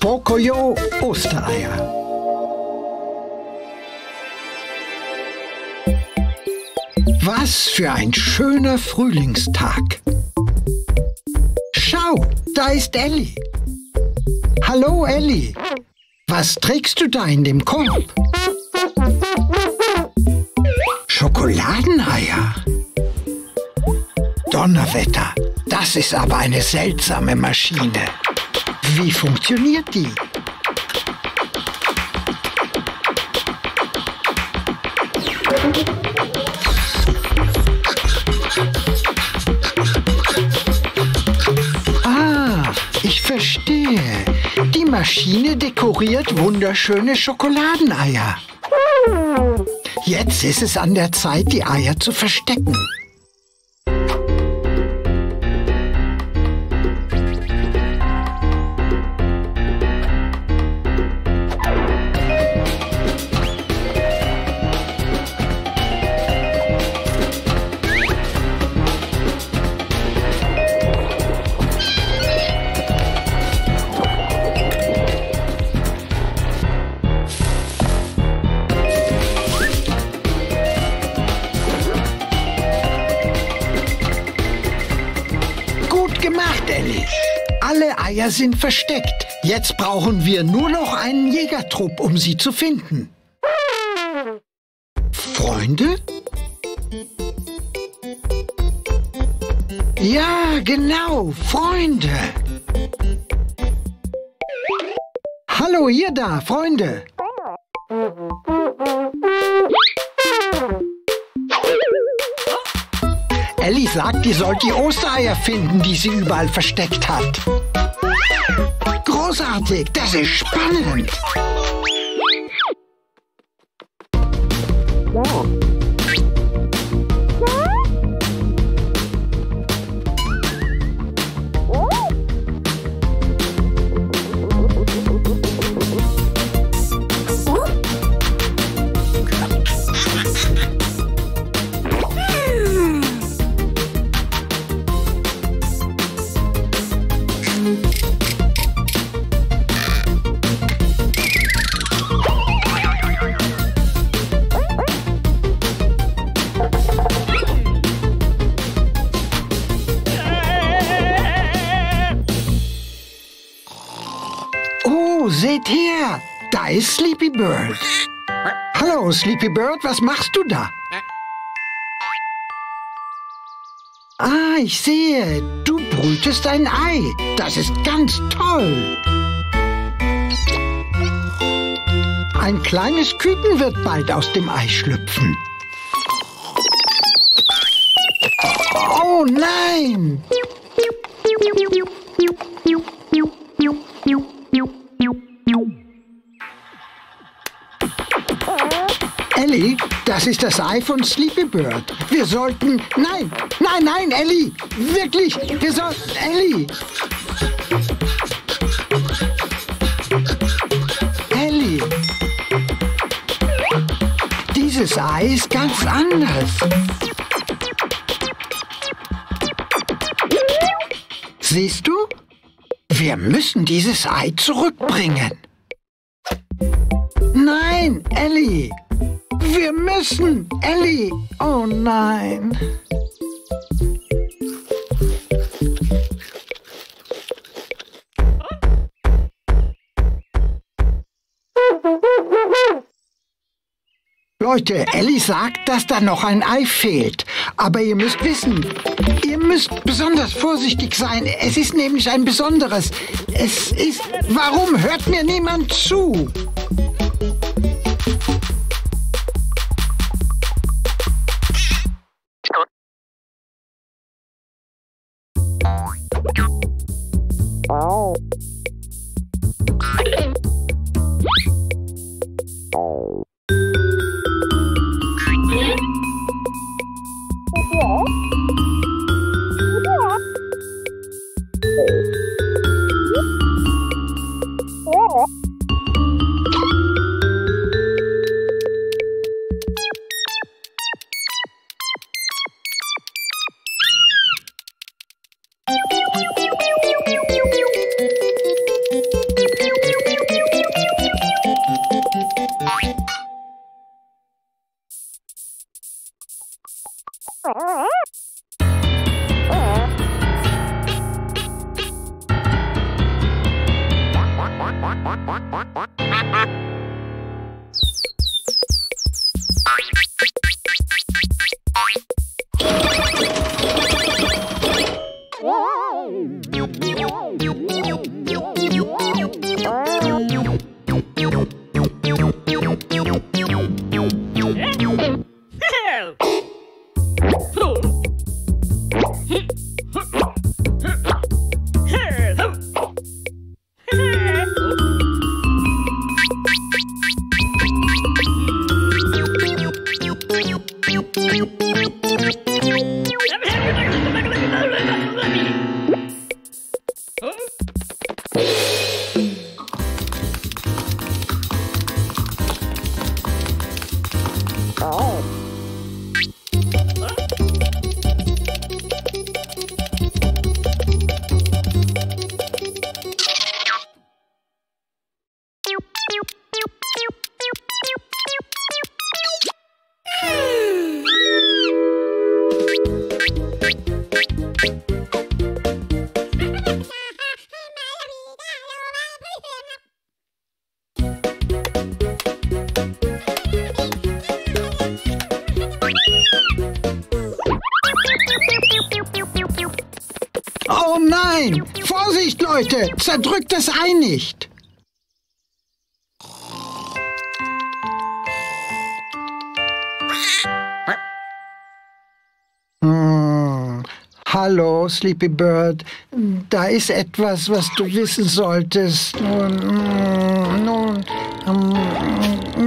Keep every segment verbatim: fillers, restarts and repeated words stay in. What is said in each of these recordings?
Pocoyo Ostereier. Was für ein schöner Frühlingstag. Schau, da ist Elly. Hallo Elly, was trägst du da in dem Korb? Schokoladeneier. Donnerwetter, das ist aber eine seltsame Maschine. Wie funktioniert die? Verstehe. Die Maschine dekoriert wunderschöne Schokoladeneier. Jetzt ist es an der Zeit, die Eier zu verstecken. Alle Eier sind versteckt. Jetzt brauchen wir nur noch einen Jägertrupp, um sie zu finden. Freunde? Ja, genau, Freunde. Hallo, ihr da, Freunde. Elly sagt, ihr sollt die Ostereier finden, die sie überall versteckt hat. Großartig, das ist spannend. Seht her, da ist Sleepy Bird. Hallo Sleepy Bird, was machst du da? Ah, ich sehe, du brütest ein Ei. Das ist ganz toll. Ein kleines Küken wird bald aus dem Ei schlüpfen. Oh nein! Elly, das ist das Ei von Sleepy Bird. Wir sollten... Nein, nein, nein, Elly. Wirklich, wir sollten... Elly. Elly. Dieses Ei ist ganz anders. Siehst du? Wir müssen dieses Ei zurückbringen. Nein, Elly. Wir müssen, Elly. Oh nein. Leute, Elly sagt, dass da noch ein Ei fehlt. Aber ihr müsst wissen, ihr müsst besonders vorsichtig sein. Es ist nämlich ein besonderes. Es ist... Warum hört mir niemand zu? Zerdrückt das Ei nicht. Hm. Hallo, Sleepy Bird. Da ist etwas, was du wissen solltest. Nun, nun,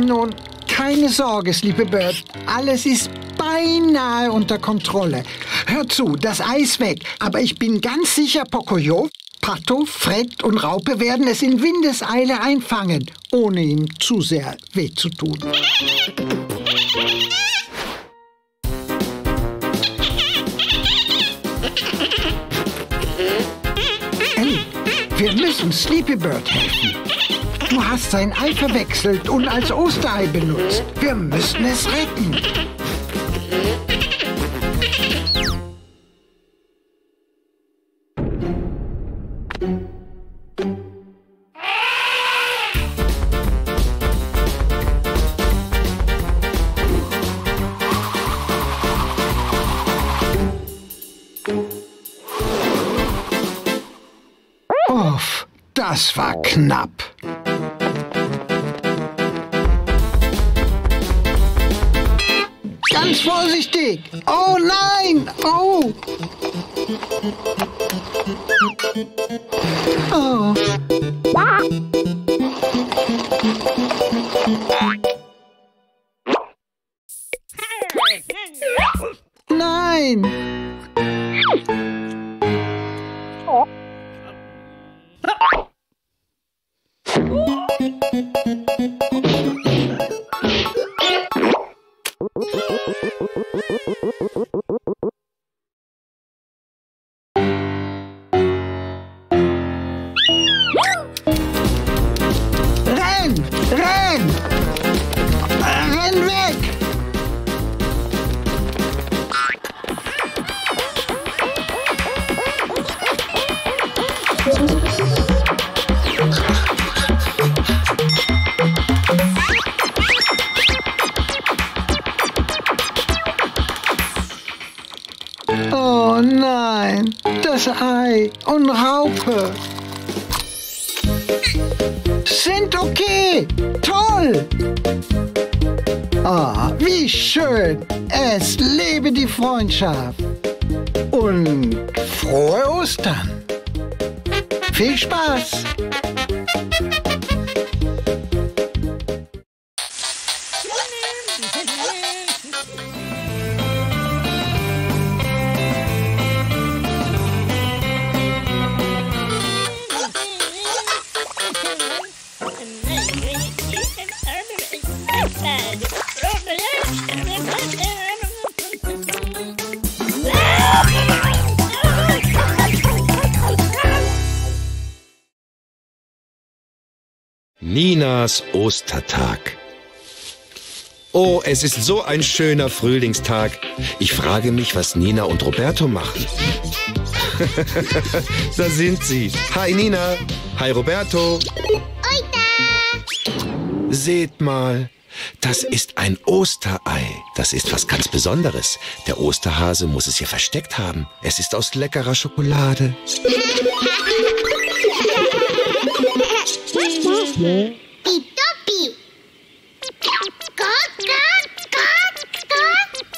nun, keine Sorge, Sleepy Bird. Alles ist beinahe unter Kontrolle. Hör zu, das Ei ist weg. Aber ich bin ganz sicher, Pocoyo, Pato, Fred und Raupe werden es in Windeseile einfangen, ohne ihm zu sehr weh zu tun. Elly, wir müssen Sleepy Bird helfen. Du hast sein Ei verwechselt und als Osterei benutzt. Wir müssen es retten. Das war knapp. Ganz vorsichtig. Oh nein. Oh. Oh. Nein. Ei und Raupe sind okay. Toll. Ah, wie schön. Es lebe die Freundschaft. Und frohe Ostern. Viel Spaß. Ninas Ostertag. Oh, es ist so ein schöner Frühlingstag. Ich frage mich, was Nina und Roberto machen. Da sind sie. Hi Nina. Hi Roberto. Oi. Seht mal, das ist ein Osterei. Das ist was ganz Besonderes. Der Osterhase muss es hier versteckt haben. Es ist aus leckerer Schokolade.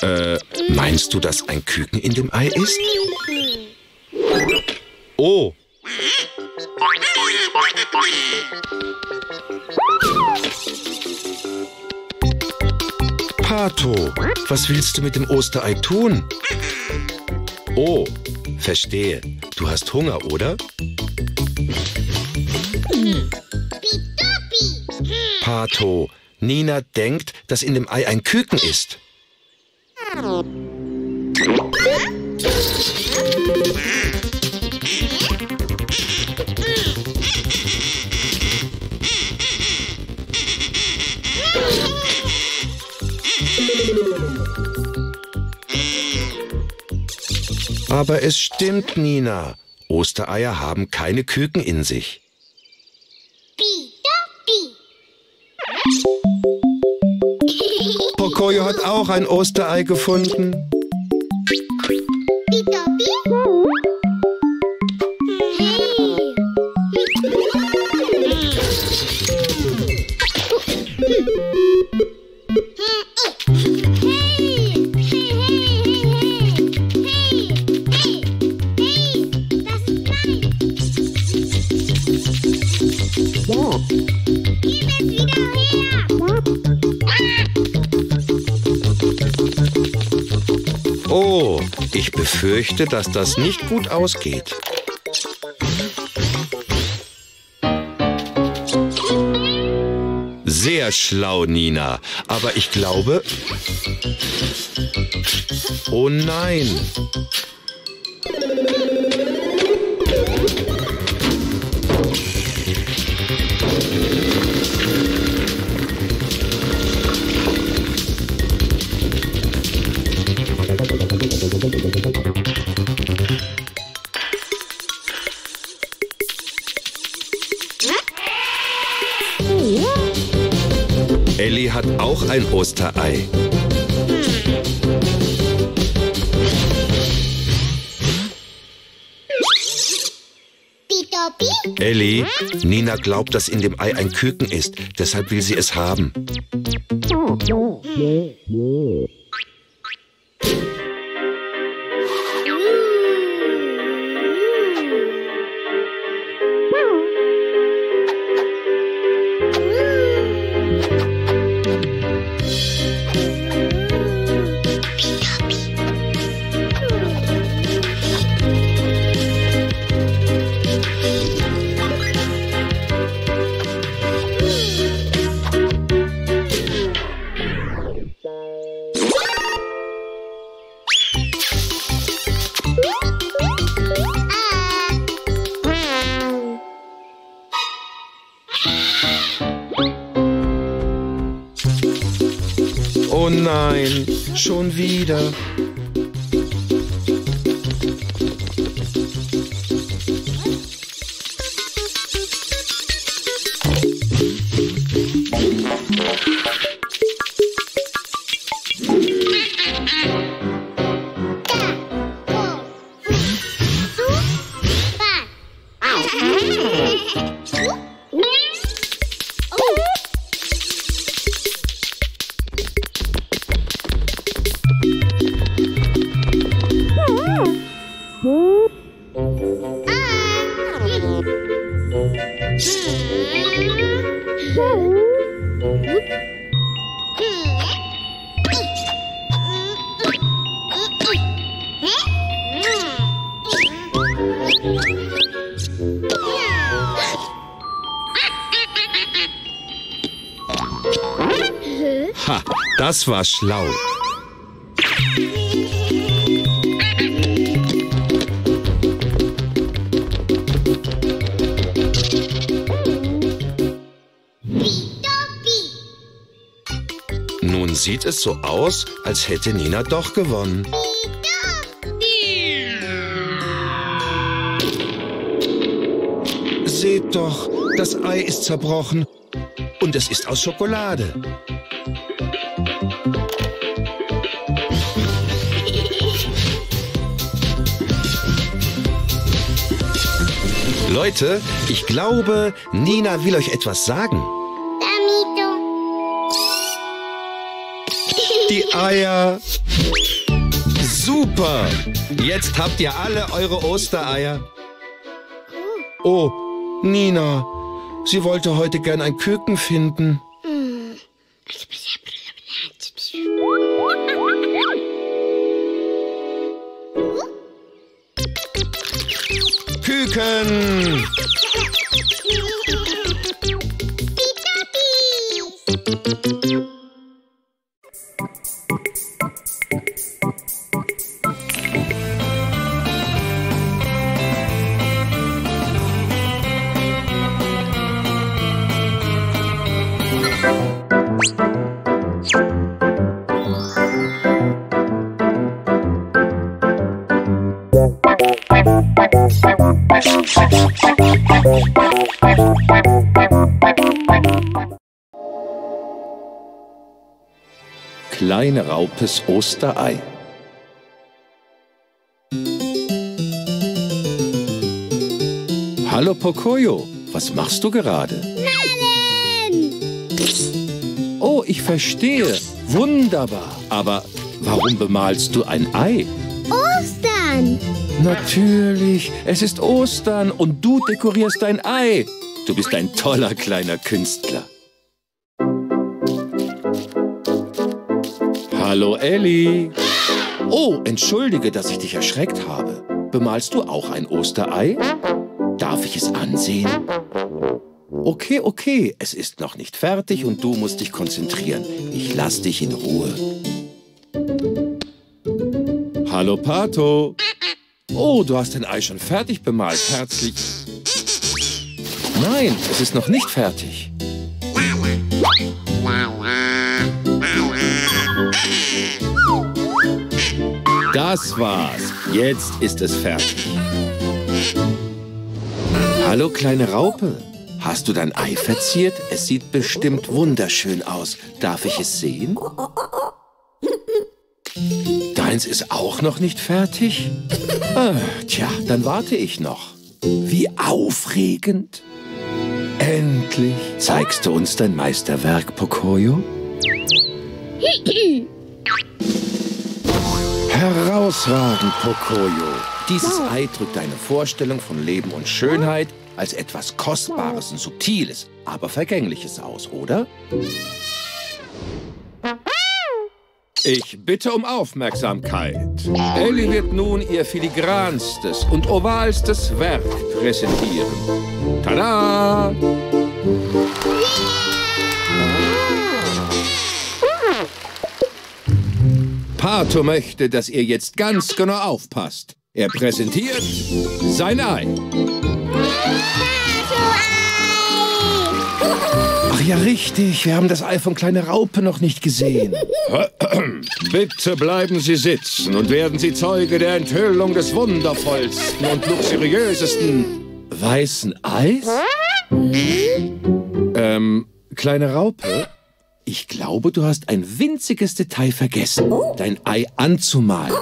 Äh, meinst du, dass ein Küken in dem Ei ist? Oh! Pato, was willst du mit dem Osterei tun? Oh, verstehe. Du hast Hunger, oder? Pato, Nina denkt, dass in dem Ei ein Küken ist. Aber es stimmt, Nina. Ostereier haben keine Küken in sich. Pocoyo hat auch ein Osterei gefunden. Oh, ich befürchte, dass das nicht gut ausgeht. Sehr schlau, Nina. Aber ich glaube... Oh nein! Elly hat auch ein Osterei. Elly, Nina glaubt, dass in dem Ei ein Küken ist. Deshalb will sie es haben. Oh nein, schon wieder. Ha, das war schlau. Nun sieht es so aus, als hätte Nina doch gewonnen. Seht doch, das Ei ist zerbrochen. und es ist aus Schokolade. Leute, ich glaube, Nina will euch etwas sagen. Die Eier. Super. Jetzt habt ihr alle eure Ostereier. Oh, Nina, sie wollte heute gern ein Küken finden. Küken! Kleine Raupes Osterei. Hallo Pocoyo, was machst du gerade? Malen! Oh, ich verstehe. Wunderbar. Aber warum bemalst du ein Ei? Ostern! Natürlich, es ist Ostern und du dekorierst dein Ei. Du bist ein toller kleiner Künstler. Hallo Elly. Oh, entschuldige, dass ich dich erschreckt habe. Bemalst du auch ein Osterei? Darf ich es ansehen? Okay, okay, es ist noch nicht fertig und du musst dich konzentrieren. Ich lass dich in Ruhe. Hallo Pato. Oh, du hast dein Ei schon fertig bemalt. Herzlich. Nein, es ist noch nicht fertig. Das war's. Jetzt ist es fertig. Hallo, kleine Raupe. Hast du dein Ei verziert? Es sieht bestimmt wunderschön aus. Darf ich es sehen? Deins ist auch noch nicht fertig? Ah, tja, dann warte ich noch. Wie aufregend. Endlich. Zeigst du uns dein Meisterwerk, Pocoyo? Herausragend, Pocoyo. Dieses Ei drückt deine Vorstellung von Leben und Schönheit als etwas Kostbares und Subtiles, aber Vergängliches aus, oder? Ich bitte um Aufmerksamkeit. Elly wird nun ihr filigranstes und ovalstes Werk präsentieren. Tada! Pato möchte, dass ihr jetzt ganz genau aufpasst. Er präsentiert sein Ei. Ach ja, richtig. Wir haben das Ei von Kleine Raupe noch nicht gesehen. Bitte bleiben Sie sitzen und werden Sie Zeuge der Enthüllung des wundervollsten und luxuriösesten weißen Eis? Ähm, Kleine Raupe, ich glaube, du hast ein winziges Detail vergessen, dein Ei anzumalen.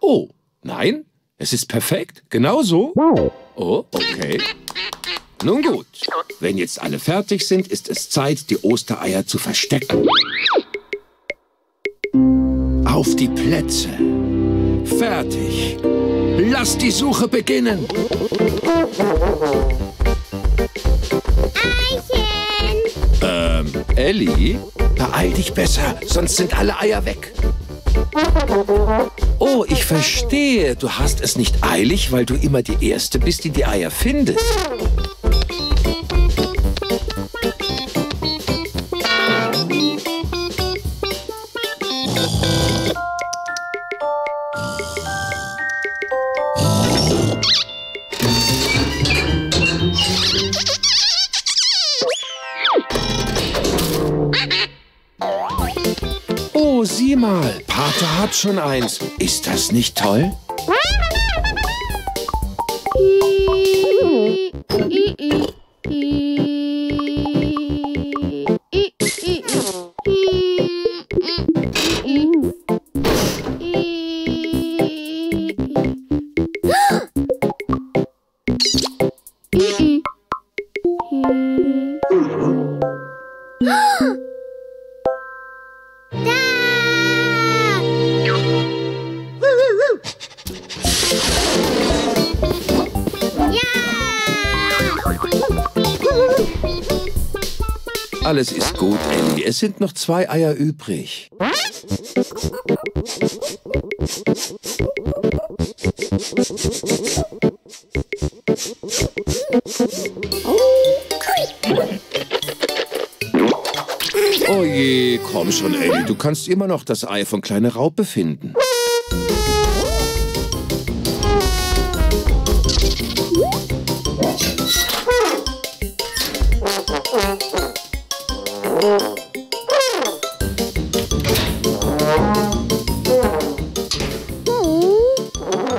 Oh, nein, es ist perfekt, genau so. Oh, okay. Nun gut, wenn jetzt alle fertig sind, ist es Zeit, die Ostereier zu verstecken. Auf die Plätze. Fertig. Lass die Suche beginnen. Eichen. Ähm, Elly, beeil dich besser, sonst sind alle Eier weg. Oh, ich verstehe. Du hast es nicht eilig, weil du immer die Erste bist, die die Eier findet. Oh, sieh mal, Pato hat schon eins. Ist das nicht toll? Alles ist gut, Elly. Es sind noch zwei Eier übrig. Oh je, komm schon, Elly. Du kannst immer noch das Ei von Kleine Raupe finden.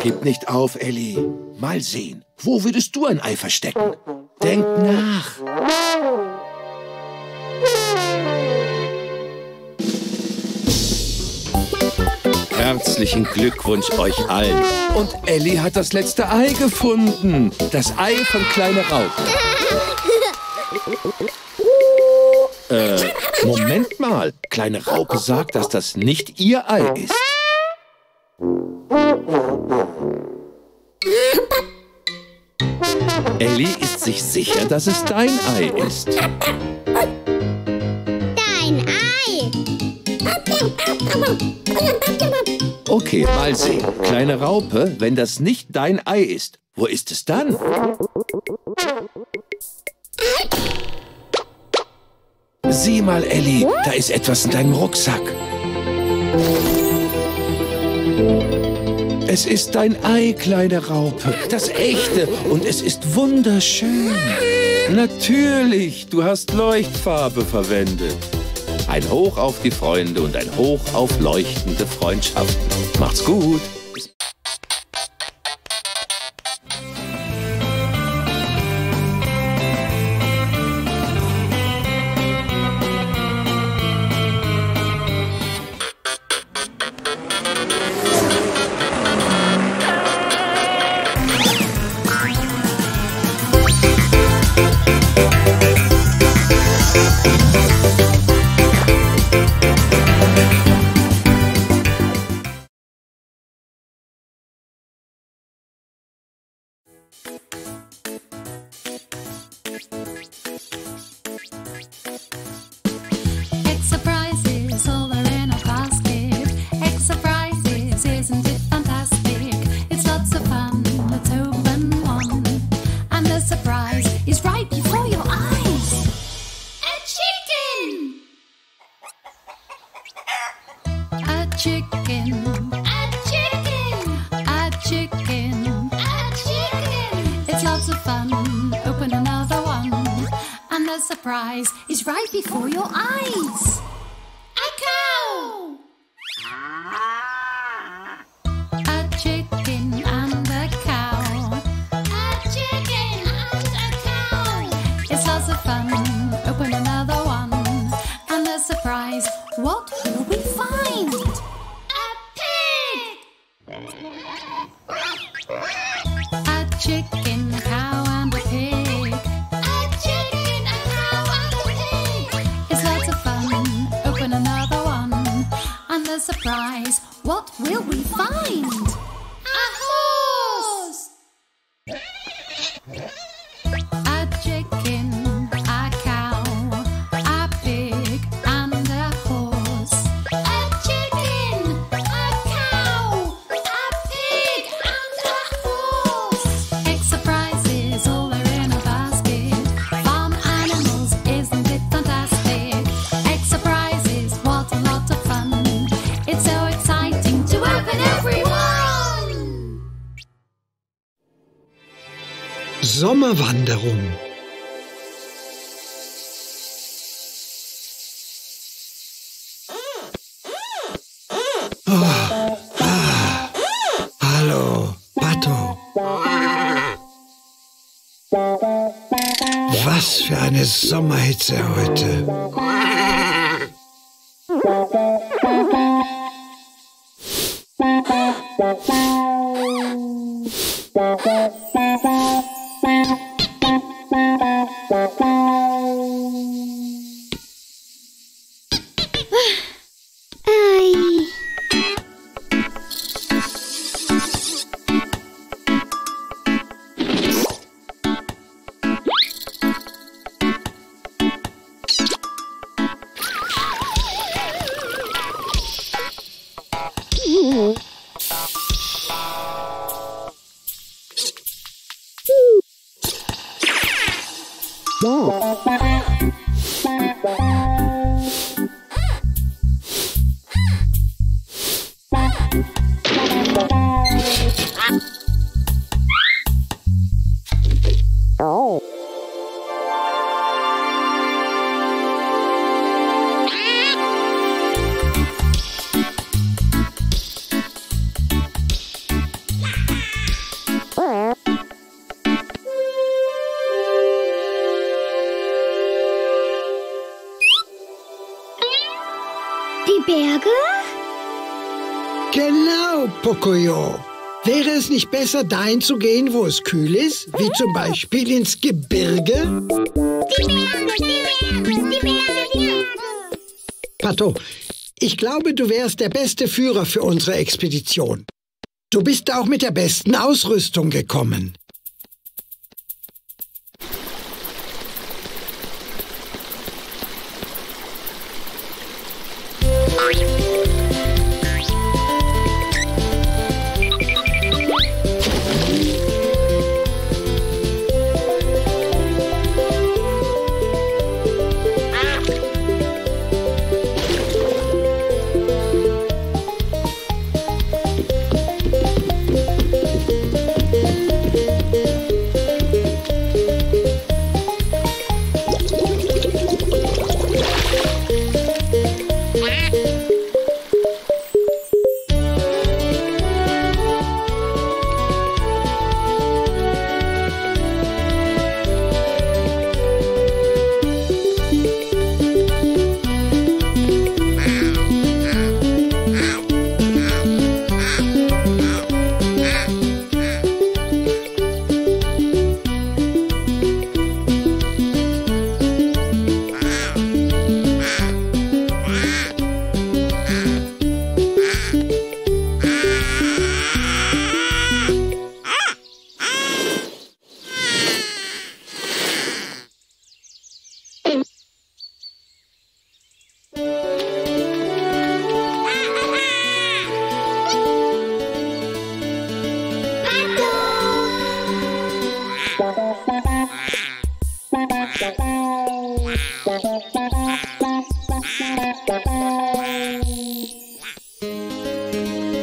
Gib nicht auf, Elly. Mal sehen, wo würdest du ein Ei verstecken? Denk nach. Herzlichen Glückwunsch euch allen. Und Elly hat das letzte Ei gefunden. Das Ei von Kleine Raupe. Äh, Moment mal. Kleine Raupe sagt, dass das nicht ihr Ei ist. Elly ist sich sicher, dass es dein Ei ist. Dein Ei! Okay, mal sehen. Kleine Raupe, wenn das nicht dein Ei ist, wo ist es dann? Sieh mal, Elly, da ist etwas in deinem Rucksack. Es ist dein Ei, Kleine Raupe, das echte, und es ist wunderschön. Natürlich, du hast Leuchtfarbe verwendet. Ein Hoch auf die Freunde und ein Hoch auf leuchtende Freundschaften. Macht's gut. Sommerwanderung. Oh, ah, hallo, Pato. Was für eine Sommerhitze heute. Bye. die Berge? Genau, Pocoyo. Wäre es nicht besser, dahin zu gehen, wo es kühl ist? Wie zum Beispiel ins Gebirge? Die Berge, die Berge, die Berge, die Berge. Pato, ich glaube, du wärst der beste Führer für unsere Expedition. Du bist auch mit der besten Ausrüstung gekommen.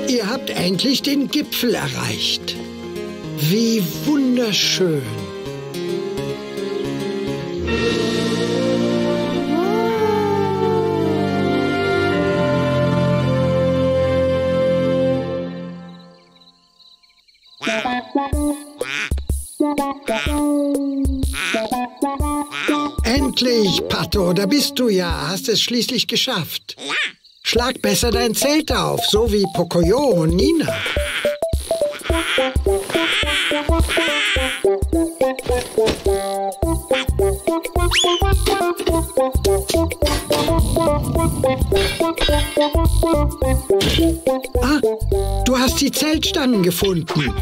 Ihr habt endlich den Gipfel erreicht. Wie wunderschön. Endlich, Pato, da bist du ja. Hast es schließlich geschafft. Schlag besser dein Zelt auf, so wie Pocoyo und Nina. Ah, du hast die Zeltstangen gefunden.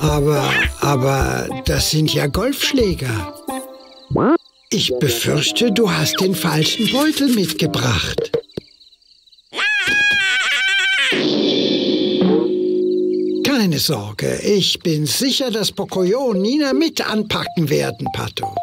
Aber, aber, das sind ja Golfschläger. Ich befürchte, du hast den falschen Beutel mitgebracht. Keine Sorge, ich bin sicher, dass Pocoyo und Nina mit anpacken werden, Pato.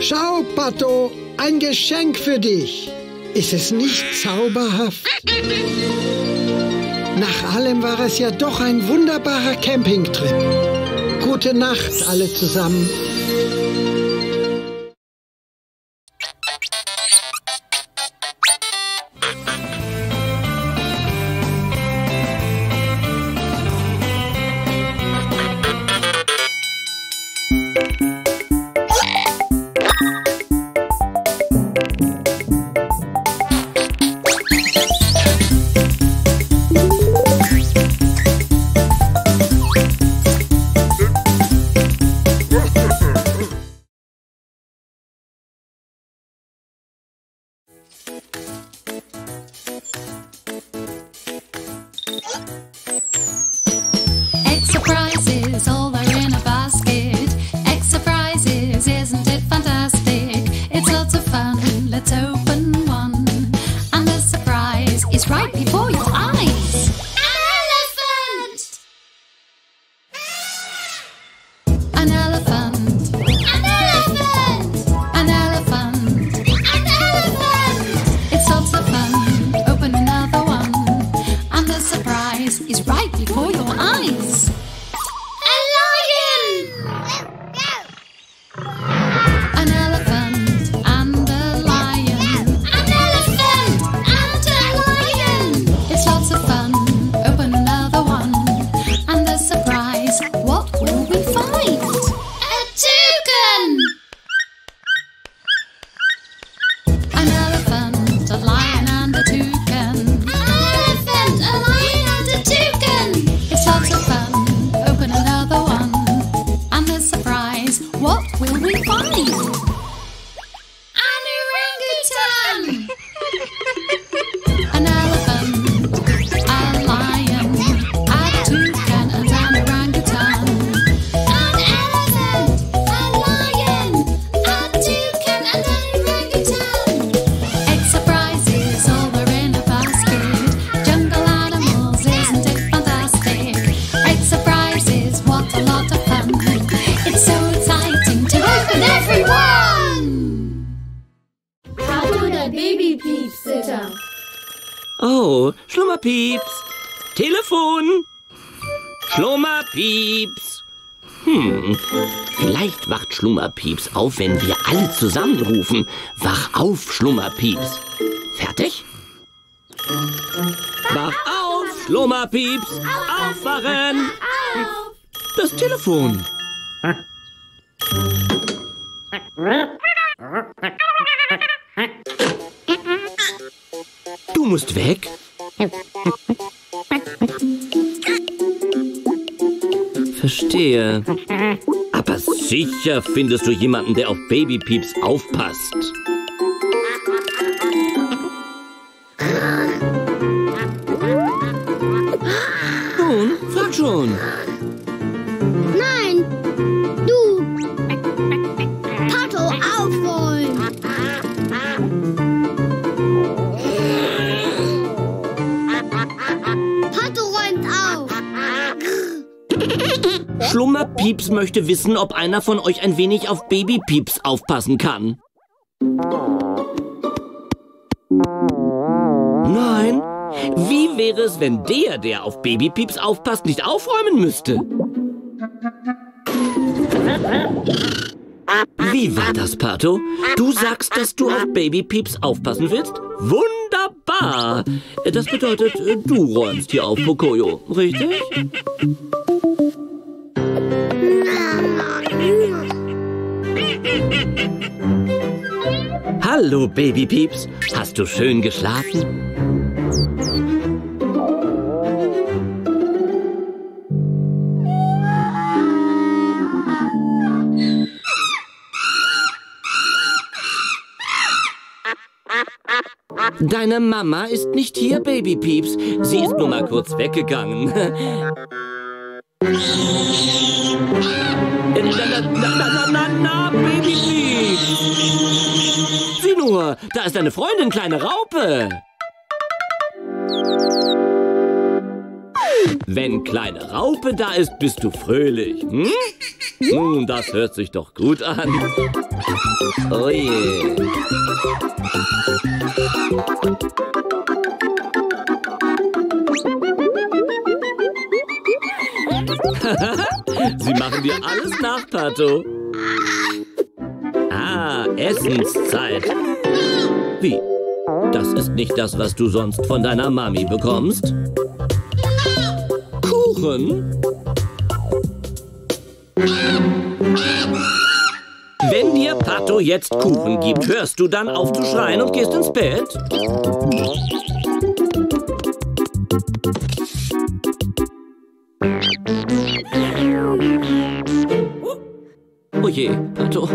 Schau, Pato, ein Geschenk für dich. Ist es nicht zauberhaft? Nach allem war es ja doch ein wunderbarer Campingtrip. Gute Nacht, alle zusammen. Egg surprises all are in a basket. Egg surprises. Filter. Oh, Schlummerpieps. Telefon. Schlummerpieps. Hm, vielleicht wacht Schlummerpieps auf, wenn wir alle zusammenrufen. Wach auf, Schlummerpieps. Fertig? Wach auf, Schlummerpieps. Aufwachen. Das Telefon. Du musst weg. Verstehe. Aber sicher findest du jemanden, der auf Babypieps aufpasst. Nun, frag schon. Nein, du. Pato, aufräumen. Pato räumt auf. Schlummerpieps möchte wissen, ob einer von euch ein wenig auf Babypieps aufpassen kann. Nein, wie wäre es, wenn der, der auf Babypieps aufpasst, nicht aufräumen müsste? Wie war das, Pato? Du sagst, dass du auf Babypieps aufpassen willst? Wunderbar! Das bedeutet, du räumst hier auf, Pocoyo, richtig? Hallo, Babypieps. Hast du schön geschlafen? Deine Mama ist nicht hier, Babypieps. Sie ist nur mal kurz weggegangen. Na, na, na, na, na, na, Babypieps! Sieh nur, da ist deine Freundin, Kleine Raupe! Wenn Kleine Raupe da ist, bist du fröhlich, hm? Nun, das hört sich doch gut an. Oh je. Sie machen dir alles nach, Pato. Ah, Essenszeit. Wie? Das ist nicht das, was du sonst von deiner Mami bekommst? Kuchen? Wenn dir Pato jetzt Kuchen gibt, hörst du dann auf zu schreien und gehst ins Bett? Oje, Pato,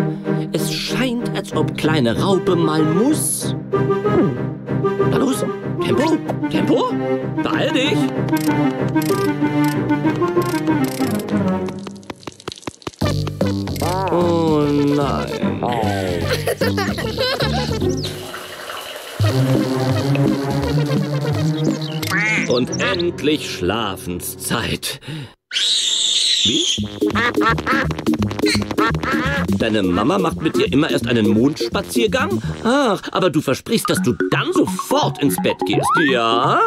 es scheint, als ob Kleine Raupe mal muss. Na los, Tempo, Tempo, beeil dich. Oh nein. Und endlich Schlafenszeit. Wie? Deine Mama macht mit dir immer erst einen Mondspaziergang? Ach, aber du versprichst, dass du dann sofort ins Bett gehst, ja?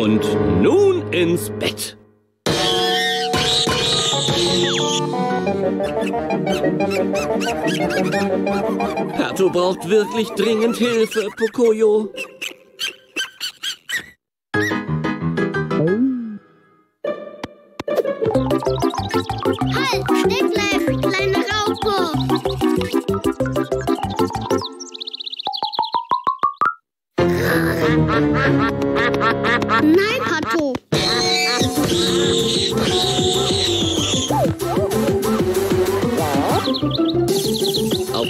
Und nun ins Bett. Pato braucht wirklich dringend Hilfe, Pocoyo. Halt, steck gleich, Kleine Raupe. Nein, Pato.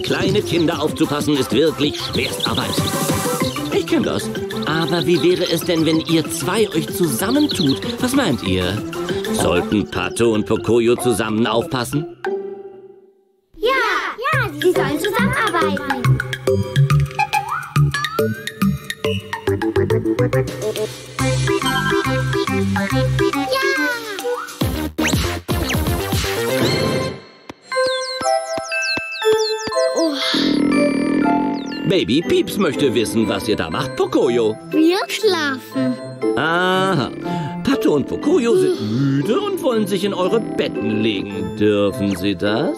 Kleine Kinder aufzupassen, ist wirklich Schwerstarbeit. Ich kenne das. Aber wie wäre es denn, wenn ihr zwei euch zusammentut? Was meint ihr? Sollten Pato und Pocoyo zusammen aufpassen? Ja, ja, sie sollen zusammenarbeiten. Ja! Babypieps möchte wissen, was ihr da macht, Pocoyo. Wir schlafen. Aha. Pato und Pocoyo sind müde und wollen sich in eure Betten legen. Dürfen sie das?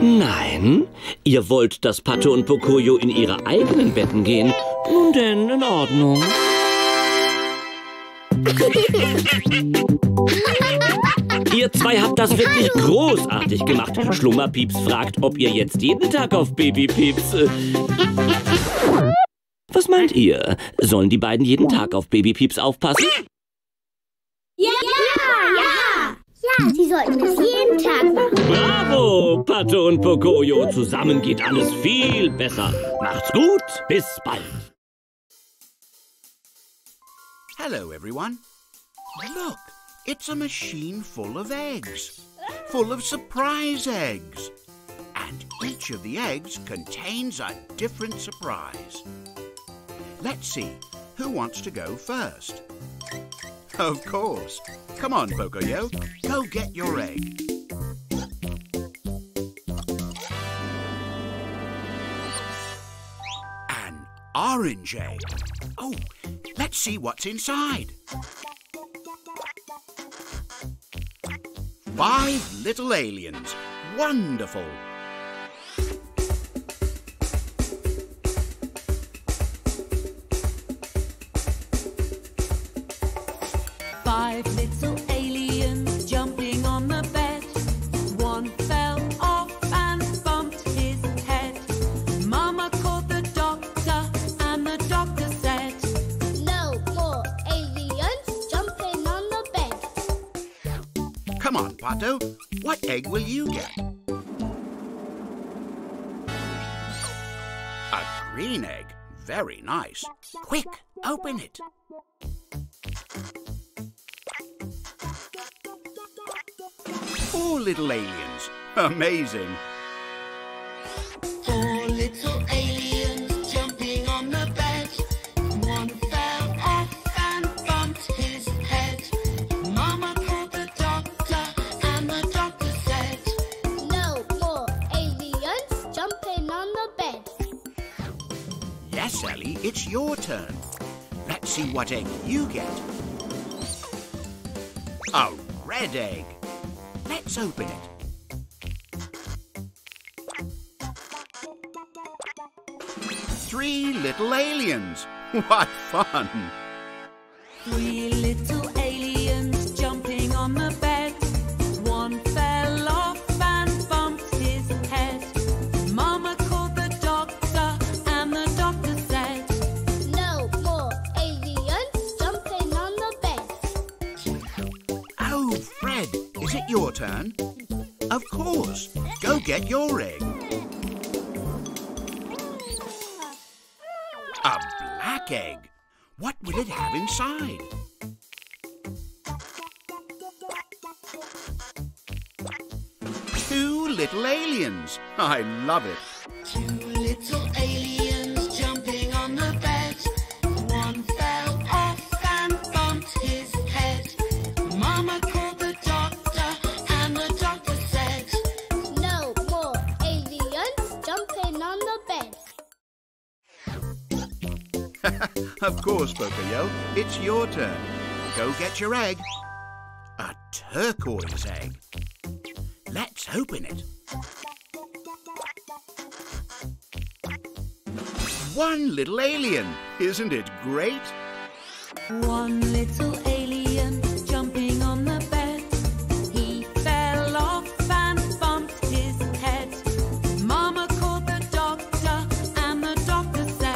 Nein? Ihr wollt, dass Pato und Pocoyo in ihre eigenen Betten gehen? Nun denn, in Ordnung. Ihr zwei habt das wirklich großartig gemacht. Schlummerpieps fragt, ob ihr jetzt jeden Tag auf Babypieps... Was meint ihr? Sollen die beiden jeden Tag auf Babypieps aufpassen? Ja, ja, ja! Ja, sie sollten das jeden Tag machen. Bravo, Pato und Pocoyo. Zusammen geht alles viel besser. Macht's gut, bis bald. Hello, everyone. Look. It's a machine full of eggs, full of surprise eggs. And each of the eggs contains a different surprise. Let's see, who wants to go first? Of course. Come on, Pocoyo, go get your egg. An orange egg. Oh, let's see what's inside. Five little aliens. Wonderful. Five little aliens jumping on the bed. One fell off and bumped his head. Mama called the doctor and the doctor said, "No more aliens jumping on the bed." Come on, Pato, what egg will you get? A green egg. Very nice. Quick, open it. Four little aliens. Amazing. Four little aliens jumping on the bed. One fell off and bumped his head. Mama called the doctor and the doctor said, "No more aliens jumping on the bed." Yes, Elly, it's your turn. Let's see what egg you get. A red egg. Let's open it. Three little aliens. What fun! Three little aliens jumping on the bed. One fell off and bumped his head. Mama called the doctor and the doctor said, "No more aliens jumping on the bed." Oh, Fred. Is it your turn? Of course. Go get your egg. A black egg. What will it have inside? Two little aliens. I love it. Two little aliens jumping on the bed. One fell off and bumped his head. Mama called Of course, Pocoyo, it's your turn. Go get your egg. A turquoise egg. Let's open it. One little alien. Isn't it great? One little alien jumping on the bed. He fell off and bumped his head. Mama called the doctor and the doctor said,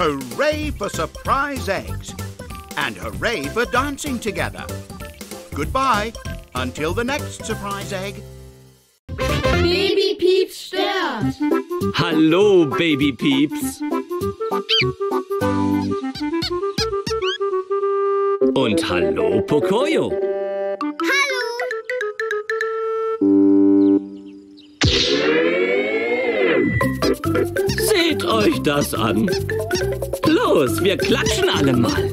"Hooray for surprise eggs! And hooray for dancing together! Goodbye, until the next surprise egg!" Babypieps stört! Hallo, Babypieps! Und hallo, Pocoyo. Hallo. Seht euch das an. Los, wir klatschen alle mal.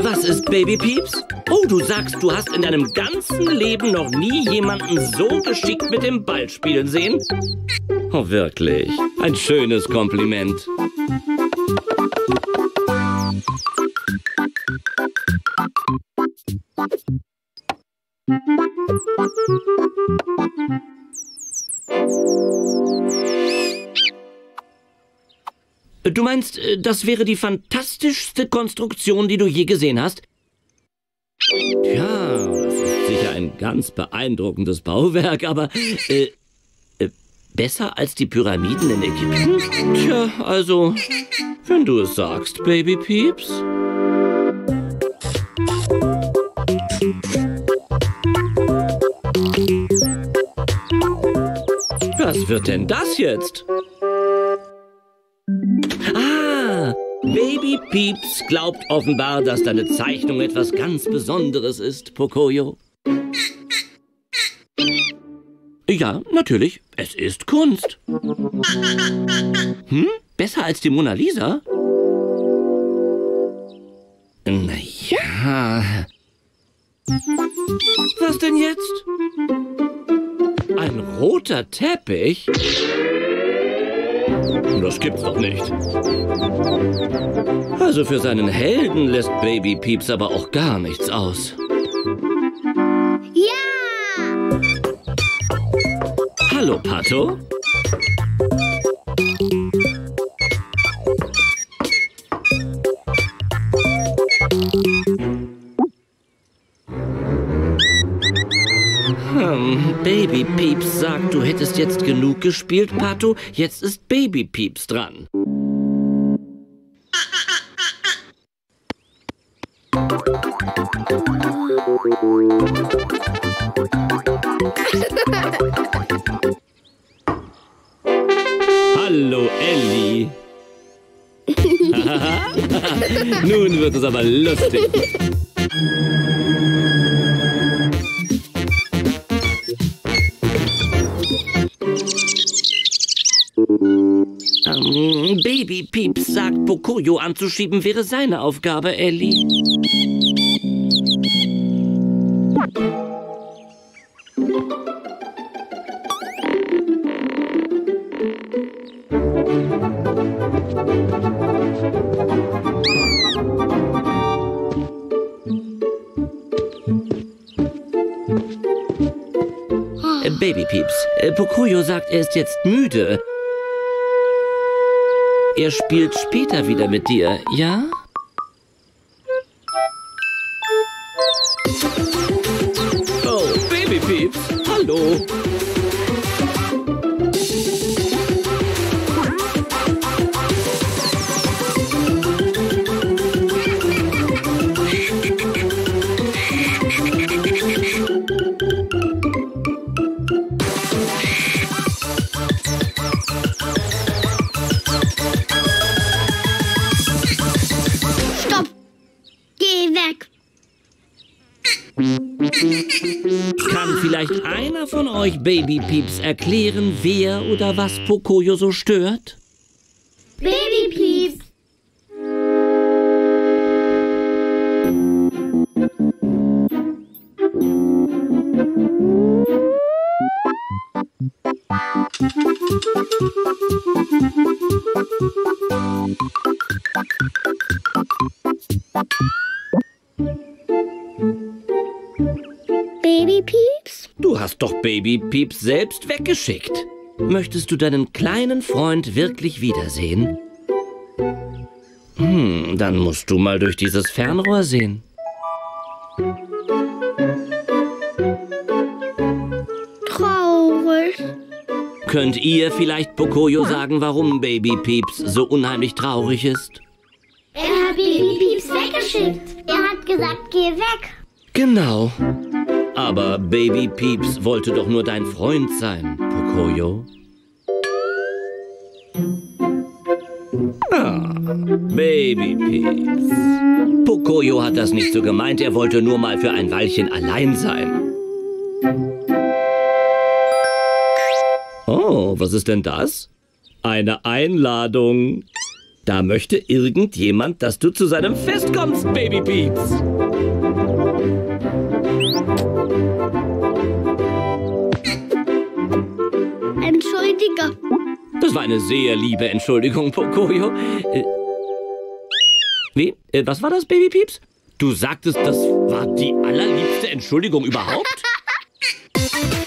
Was ist, Babypieps? Oh, du sagst, du hast in deinem ganzen Leben noch nie jemanden so geschickt mit dem Ball spielen sehen? Oh, wirklich. Ein schönes Kompliment. Du meinst, das wäre die fantastischste Konstruktion, die du je gesehen hast? Tja, das ist sicher ein ganz beeindruckendes Bauwerk, aber äh, äh, besser als die Pyramiden in Ägypten? Tja, also, wenn du es sagst, Babypieps. Was wird denn das jetzt? Ah, Babypieps glaubt offenbar, dass deine Zeichnung etwas ganz Besonderes ist, Pocoyo. Ja, natürlich, es ist Kunst. Hm, besser als die Mona Lisa? Na ja. Was denn jetzt? Ein roter Teppich? Das gibt's doch nicht. Also für seinen Helden lässt Babypieps aber auch gar nichts aus. Ja! Hallo, Pato. Babypieps sagt, du hättest jetzt genug gespielt, Pato. Jetzt ist Babypieps dran. Hallo, Elly. Nun wird es aber lustig. Ähm, Babypieps sagt, Pocoyo anzuschieben wäre seine Aufgabe, Elly. Äh, Babypieps, äh, Pocoyo sagt, er ist jetzt müde. Er spielt später wieder mit dir, ja? Oh, Babypieps, hallo! Kann vielleicht einer von euch Babypieps erklären, wer oder was Pocoyo so stört? Babypieps! Babypieps? Du hast doch Babypieps selbst weggeschickt. Möchtest du deinen kleinen Freund wirklich wiedersehen? Hm, dann musst du mal durch dieses Fernrohr sehen. Traurig. Könnt ihr vielleicht Pocoyo sagen, warum Babypieps so unheimlich traurig ist? Er hat Babypieps weggeschickt. Er hat gesagt, geh weg. Genau. Aber Babypieps wollte doch nur dein Freund sein, Pocoyo. Ah, Babypieps. Pocoyo hat das nicht so gemeint, er wollte nur mal für ein Weilchen allein sein. Oh, was ist denn das? Eine Einladung. Da möchte irgendjemand, dass du zu seinem Fest kommst, Babypieps. Entschuldige. Das war eine sehr liebe Entschuldigung, Pocoyo. Äh, wie? Äh, was war das, Babypieps? Du sagtest, das war die allerliebste Entschuldigung überhaupt?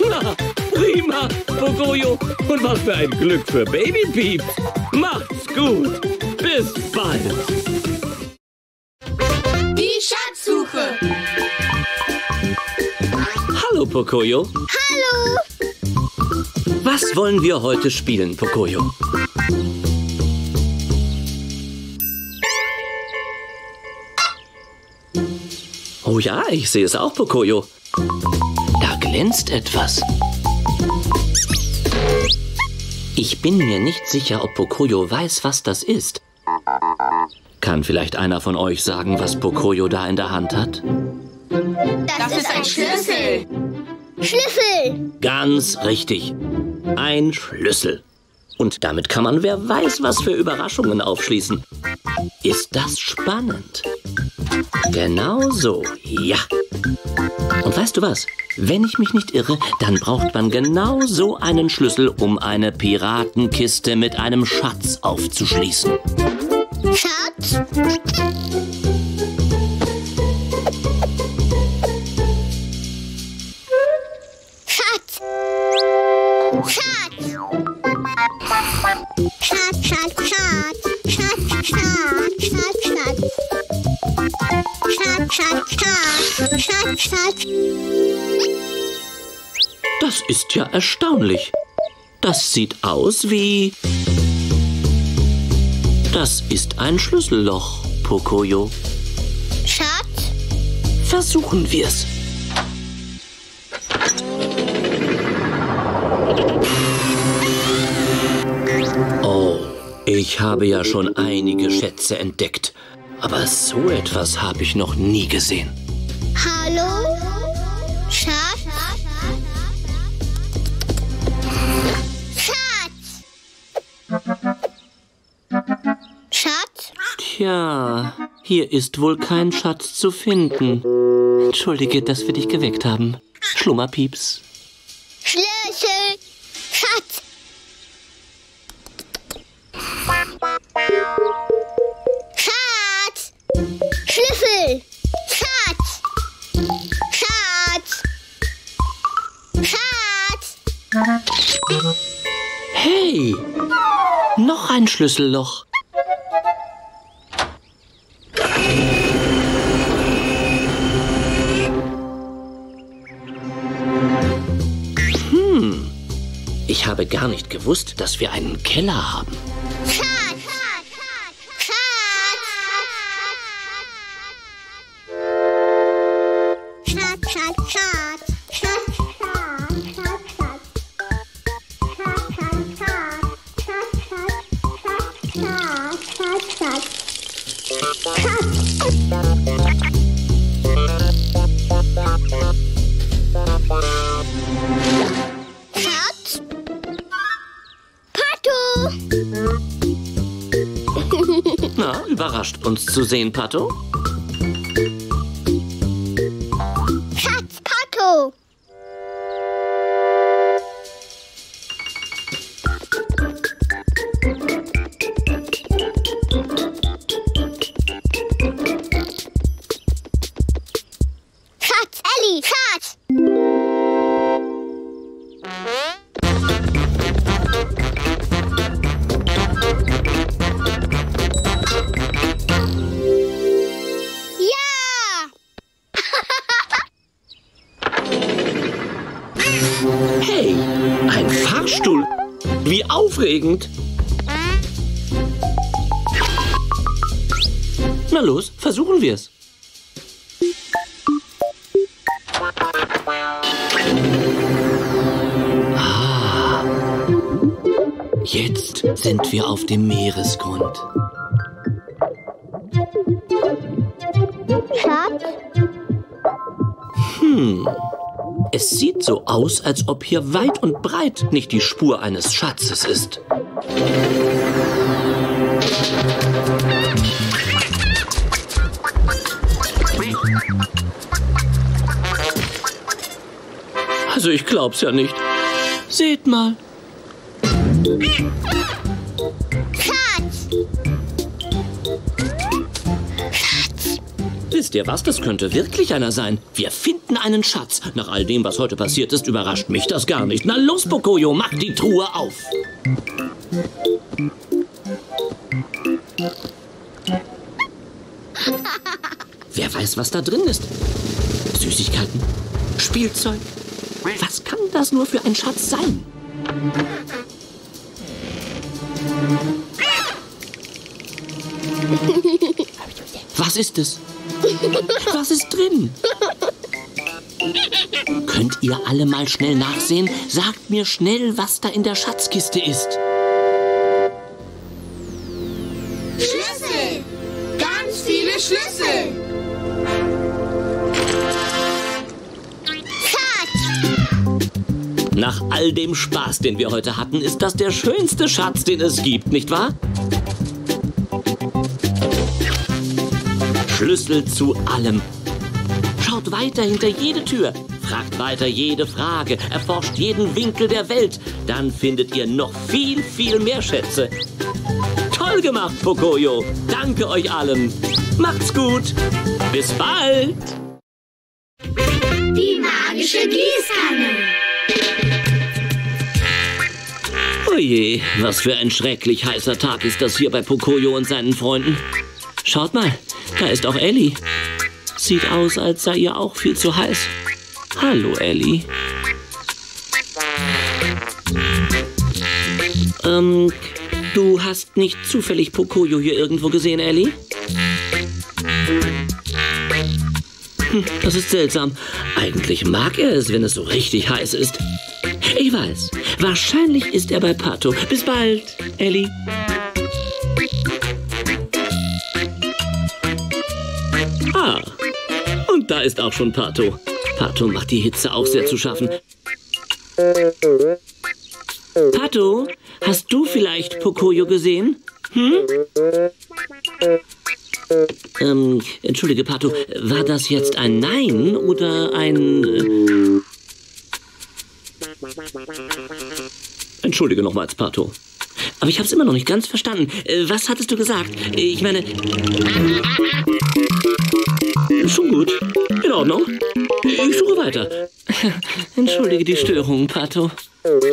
Na, prima, Pocoyo. Und was für ein Glück für Babypieps. Macht's gut. Bis bald. Die Schatzsuche. Hallo, Pocoyo. Hallo. Was wollen wir heute spielen, Pocoyo? Oh ja, ich sehe es auch, Pocoyo. Da glänzt etwas. Ich bin mir nicht sicher, ob Pocoyo weiß, was das ist. Kann vielleicht einer von euch sagen, was Pocoyo da in der Hand hat? Das, das ist ein Schlüssel. Schlüssel! Ganz richtig. Ein Schlüssel. Und damit kann man wer weiß was für Überraschungen aufschließen. Ist das spannend? Genau so, ja. Und weißt du was? Wenn ich mich nicht irre, dann braucht man genau so einen Schlüssel, um eine Piratenkiste mit einem Schatz aufzuschließen. Schatz? Schatz, Schatz, Schatz, Schatz, Schatz, Schatz, Schatz, Schatz, Schatz, Schatz, Schatz, Schatz. Das ist ja erstaunlich. Das sieht aus wie... Das ist ein Schlüsselloch, Pocoyo. Schatz? Versuchen wir's. Ich habe ja schon einige Schätze entdeckt, aber so etwas habe ich noch nie gesehen. Hallo? Schatz? Schatz! Schatz? Tja, hier ist wohl kein Schatz zu finden. Entschuldige, dass wir dich geweckt haben. Schlummerpieps. Schlüssel! Schatz! Schatz! Schlüssel! Schatz! Schatz! Schatz! Hey! Noch ein Schlüsselloch. Hm. Ich habe gar nicht gewusst, dass wir einen Keller haben. Überrascht uns zu sehen, Pato. Schatz, Pato! Schatz, Elly, Schatz! Aufregend. Na los, versuchen wir's. Jetzt sind wir auf dem Meeresgrund. Schatz? Hm, es sieht so aus, als ob hier weit und breit nicht die Spur eines Schatzes ist. Also ich glaub's ja nicht. Seht mal. Schatz! Schatz! Wisst ihr was? Das könnte wirklich einer sein. Wir finden einen Schatz. Nach all dem, was heute passiert ist, überrascht mich das gar nicht. Na los, Pocoyo, mach die Truhe auf. Wer weiß, was da drin ist? Süßigkeiten? Spielzeug? Was kann das nur für ein Schatz sein? Was ist es? Was ist drin? Könnt ihr alle mal schnell nachsehen? Sagt mir schnell, was da in der Schatzkiste ist. Schlüssel! Ganz viele Schlüssel! Nach all dem Spaß, den wir heute hatten, ist das der schönste Schatz, den es gibt, nicht wahr? Schlüssel zu allem. Schaut weiter hinter jede Tür, fragt weiter jede Frage, erforscht jeden Winkel der Welt. Dann findet ihr noch viel, viel mehr Schätze. Toll gemacht, Pocoyo. Danke euch allen. Macht's gut. Bis bald. Die magische Gießkanne. Oje, was für ein schrecklich heißer Tag ist das hier bei Pocoyo und seinen Freunden. Schaut mal, da ist auch Elly. Sieht aus, als sei ihr auch viel zu heiß. Hallo, Elly. Ähm, du hast nicht zufällig Pocoyo hier irgendwo gesehen, Elly? Hm, das ist seltsam. Eigentlich mag er es, wenn es so richtig heiß ist. Ich weiß. Wahrscheinlich ist er bei Pato. Bis bald, Elly. Ah, und da ist auch schon Pato. Pato macht die Hitze auch sehr zu schaffen. Pato, hast du vielleicht Pocoyo gesehen? Hm? Ähm, entschuldige, Pato, war das jetzt ein Nein oder ein... Entschuldige nochmals, Pato. Aber ich hab's immer noch nicht ganz verstanden. Was hattest du gesagt? Ich meine... Schon gut. In Ordnung. Ich suche weiter. Entschuldige die Störung, Pato.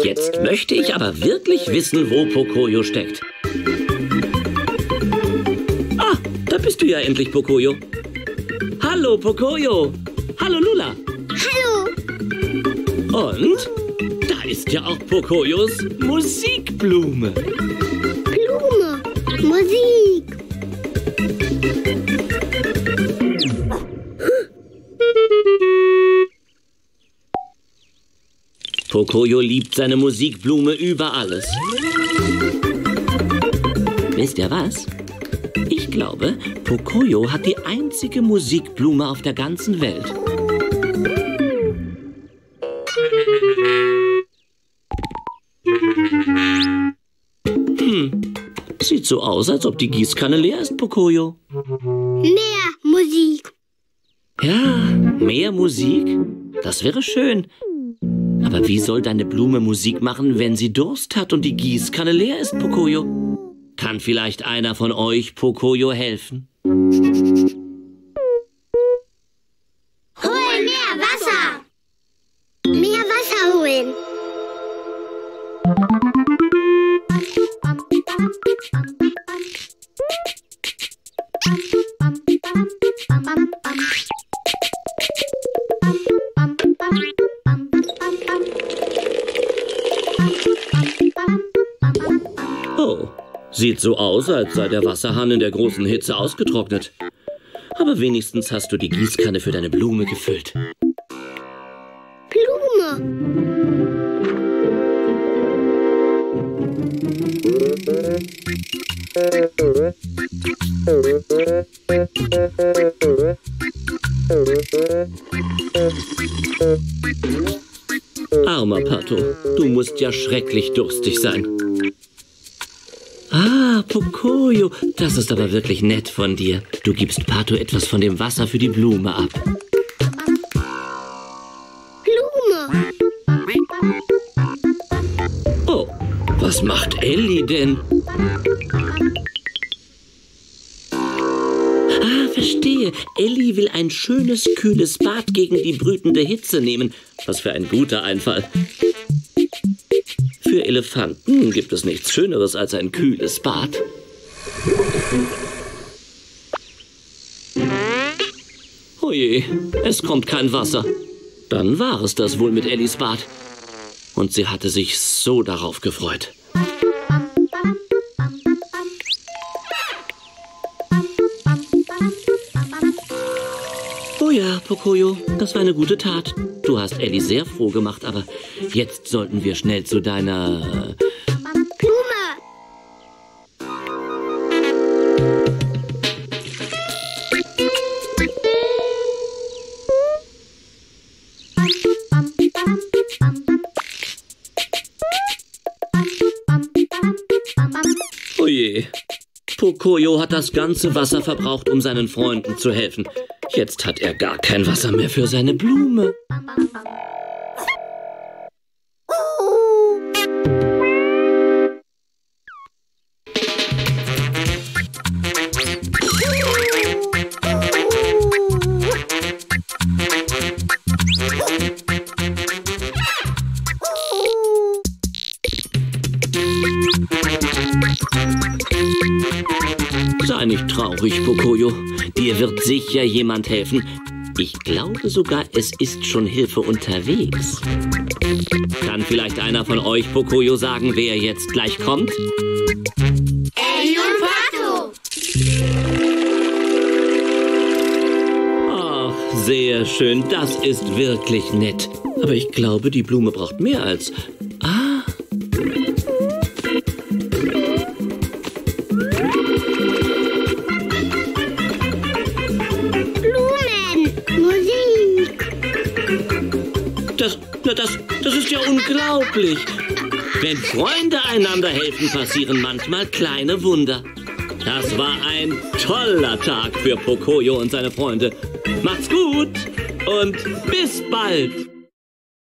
Jetzt möchte ich aber wirklich wissen, wo Pocoyo steckt. Ah, da bist du ja endlich, Pocoyo. Hallo, Pocoyo. Hallo, Loula. Hallo. Und... ist ja auch Pocoyos Musikblume. Blume, Musik. Pocoyo liebt seine Musikblume über alles. Wisst ihr was? Ich glaube, Pocoyo hat die einzige Musikblume auf der ganzen Welt. Hm, sieht so aus, als ob die Gießkanne leer ist, Pocoyo. Mehr Musik. Ja, mehr Musik? Das wäre schön. Aber wie soll deine Blume Musik machen, wenn sie Durst hat und die Gießkanne leer ist, Pocoyo? Kann vielleicht einer von euch Pocoyo helfen? Hol mehr Wasser! Mehr Wasser holen! Oh, sieht so aus, als sei der Wasserhahn in der großen Hitze ausgetrocknet. Aber wenigstens hast du die Gießkanne für deine Blume gefüllt. Blume! Armer Pato, du musst ja schrecklich durstig sein. Ah, Pocoyo, das ist aber wirklich nett von dir. Du gibst Pato etwas von dem Wasser für die Blume ab. Blume! Oh, was macht Elly denn? Ah, verstehe. Elly will ein schönes, kühles Bad gegen die brütende Hitze nehmen. Was für ein guter Einfall. Für Elefanten gibt es nichts Schöneres als ein kühles Bad. Oje, es kommt kein Wasser. Dann war es das wohl mit Ellys Bad. Und sie hatte sich so darauf gefreut. Oh ja, Pocoyo, das war eine gute Tat. Du hast Elly sehr froh gemacht, aber jetzt sollten wir schnell zu deiner... Blume! Oje, Pocoyo hat das ganze Wasser verbraucht, um seinen Freunden zu helfen. Jetzt hat er gar kein Wasser mehr für seine Blume. Sei nicht traurig, Pocoyo. Dir wird sicher jemand helfen. Ich glaube sogar, es ist schon Hilfe unterwegs. Kann vielleicht einer von euch, Pocoyo, sagen, wer jetzt gleich kommt? Elly und Pato! Ach, sehr schön. Das ist wirklich nett. Aber ich glaube, die Blume braucht mehr als... Das, das ist ja unglaublich. Wenn Freunde einander helfen, passieren manchmal kleine Wunder. Das war ein toller Tag für Pocoyo und seine Freunde. Macht's gut und bis bald.